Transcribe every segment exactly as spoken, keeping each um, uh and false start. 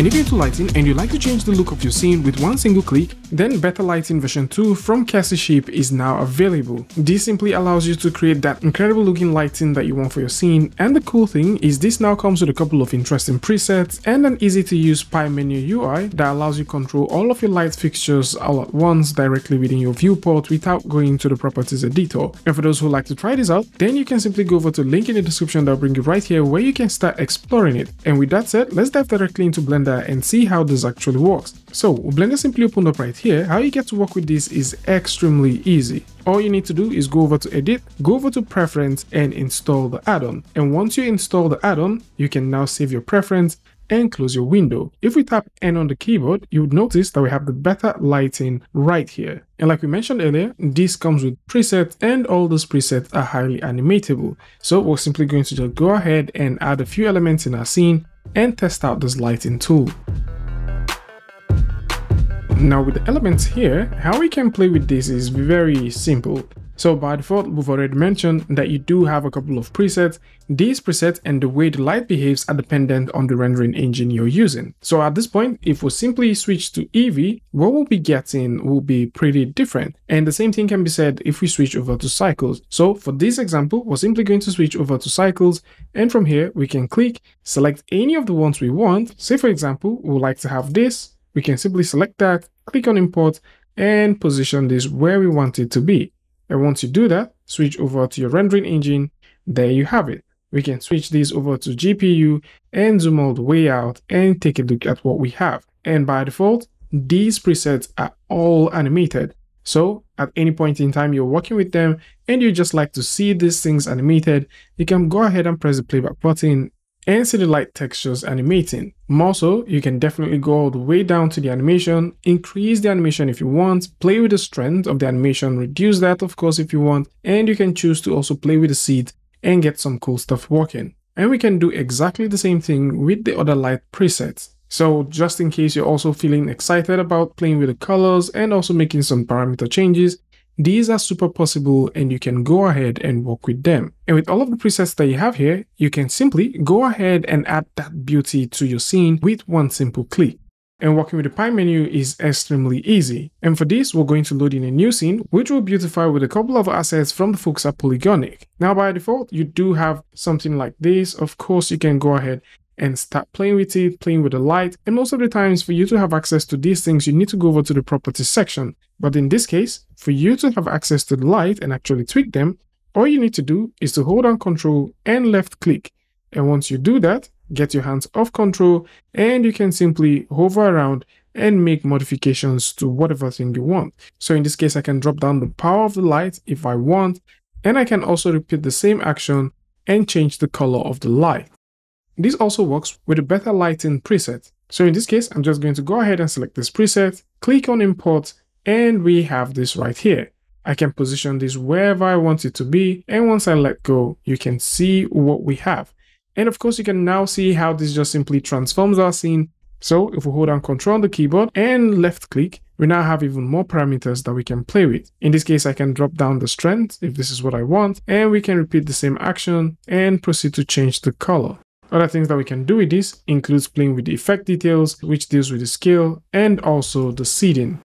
And if you're into lighting and you like to change the look of your scene with one single click, then Better Lighting version two from Kay-Sey Shep is now available. This simply allows you to create that incredible looking lighting that you want for your scene, and the cool thing is this now comes with a couple of interesting presets and an easy to use pie menu U I that allows you to control all of your light fixtures all at once directly within your viewport without going to the properties editor. And for those who like to try this out, then you can simply go over to the link in the description that will bring you right here where you can start exploring it. And with that said, let's dive directly into Blender and see how this actually works. So Blender simply opened up right here. How you get to work with this is extremely easy. All you need to do is go over to edit, go over to preference and install the add-on. And once you install the add-on, you can now save your preference and close your window. If we tap N on the keyboard, you would notice that we have the Better Lighting right here. And like we mentioned earlier, this comes with presets and all those presets are highly animatable. So we're simply going to just go ahead and add a few elements in our scene and test out this lighting tool. Now with the elements here, how we can play with this is very simple. So by default, we've already mentioned that you do have a couple of presets. These presets and the way the light behaves are dependent on the rendering engine you're using. So at this point, if we simply switch to Eevee, what we'll be getting will be pretty different. And the same thing can be said if we switch over to Cycles. So for this example, we're simply going to switch over to Cycles. And from here, we can click, select any of the ones we want. Say for example, we would like to have this. We can simply select that, click on import and position this where we want it to be. And once you do that, switch over to your rendering engine. There you have it. We can switch this over to G P U and zoom all the way out and take a look at what we have. And by default, these presets are all animated. So at any point in time you're working with them and you just like to see these things animated, you can go ahead and press the playback button and see the light textures animating. More so, you can definitely go all the way down to the animation, increase the animation if you want, play with the strength of the animation, reduce that of course if you want, and you can choose to also play with the seed and get some cool stuff working. And we can do exactly the same thing with the other light presets. So just in case you're also feeling excited about playing with the colors and also making some parameter changes, these are super possible and you can go ahead and work with them. And with all of the presets that you have here, you can simply go ahead and add that beauty to your scene with one simple click. And working with the pie menu is extremely easy. And for this, we're going to load in a new scene, which we'll beautify with a couple of assets from the Fuxa Polygonic. Now, by default, you do have something like this. Of course, you can go ahead and start playing with it, playing with the light. And most of the times for you to have access to these things, you need to go over to the properties section. But in this case, for you to have access to the light and actually tweak them, all you need to do is to hold down control and left click. And once you do that, get your hands off control and you can simply hover around and make modifications to whatever thing you want. So in this case, I can drop down the power of the light if I want, and I can also repeat the same action and change the color of the light. This also works with a Better Lighting preset. So in this case, I'm just going to go ahead and select this preset, click on import, and we have this right here. I can position this wherever I want it to be. And once I let go, you can see what we have. And of course, you can now see how this just simply transforms our scene. So if we hold down control on the keyboard and left click, we now have even more parameters that we can play with. In this case, I can drop down the strength if this is what I want, and we can repeat the same action and proceed to change the color. Other things that we can do with this includes playing with the effect details, which deals with the scale and also the seeding.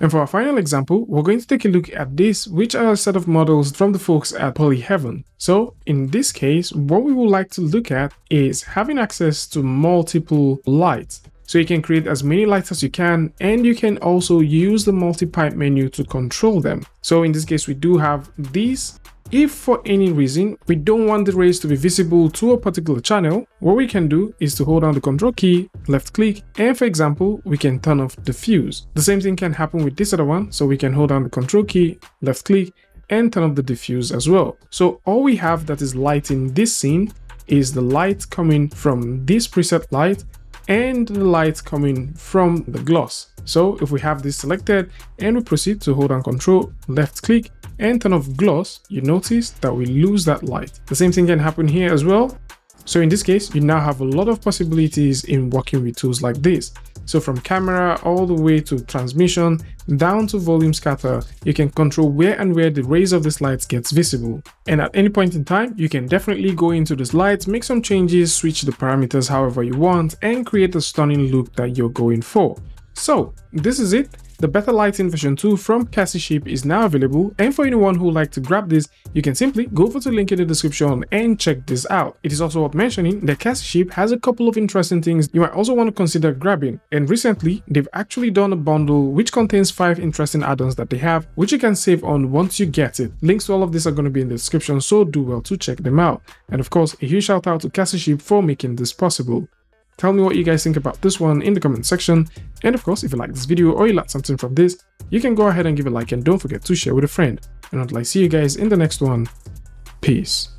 And for our final example, we're going to take a look at this, which are a set of models from the folks at Poly Haven. So in this case, what we would like to look at is having access to multiple lights. So you can create as many lights as you can, and you can also use the multi-pipe menu to control them. So in this case, we do have these. If for any reason we don't want the rays to be visible to a particular channel, what we can do is to hold down the control key, left click, and for example, we can turn off the diffuse. The same thing can happen with this other one, so we can hold down the control key, left click, and turn off the diffuse as well. So all we have that is lighting this scene is the light coming from this preset light and the light coming from the gloss. So if we have this selected and we proceed to hold down control, left click, and turn off gloss, you notice that we lose that light. The same thing can happen here as well. So in this case, you now have a lot of possibilities in working with tools like this. So from camera all the way to transmission, down to volume scatter, you can control where and where the rays of the lights gets visible. And at any point in time, you can definitely go into the lights, make some changes, switch the parameters however you want, and create a stunning look that you're going for. So this is it. The Better Lighting version two from Kay-Sey Shep is now available, and for anyone who would like to grab this, you can simply go over to the link in the description and check this out. It is also worth mentioning that Kay-Sey Shep has a couple of interesting things you might also want to consider grabbing, and recently they've actually done a bundle which contains five interesting add-ons that they have, which you can save on once you get it. Links to all of this are going to be in the description, so do well to check them out. And of course, a huge shout out to Kay-Sey Shep for making this possible. Tell me what you guys think about this one in the comment section, and of course, if you like this video or you like something from this, you can go ahead and give a like, and don't forget to share with a friend. And I'd like to see you guys in the next one. Peace.